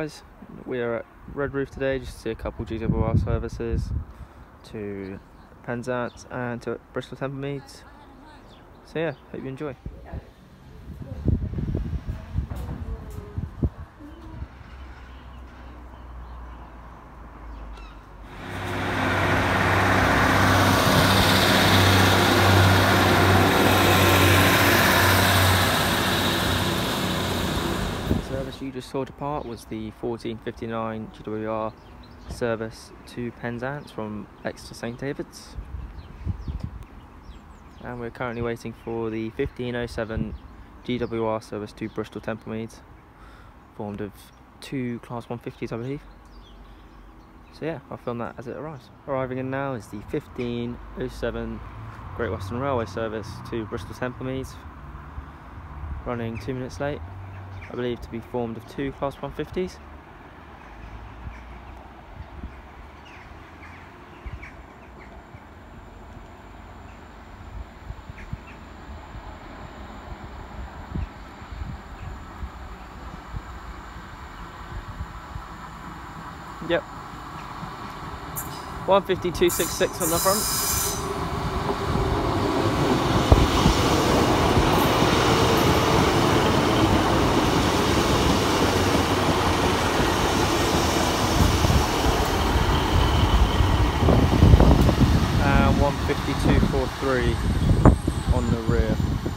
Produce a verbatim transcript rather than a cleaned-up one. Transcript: guys, we are at Redruth today just to see a couple G W R services to Penzance and to Bristol Temple Meads. So yeah, hope you enjoy. You just saw depart was the fourteen fifty-nine G W R service to Penzance from Exeter Saint David's, and we're currently waiting for the fifteen oh seven G W R service to Bristol Temple Meads, formed of two class one fifties I believe. So yeah, I'll film that as it arrives. Arriving in now is the fifteen oh seven Great Western Railway service to Bristol Temple Meads, running two minutes late. I believe to be formed of two class one fifties. Yep. one fifty two sixty-six on the front. fifty-two forty-three on the rear.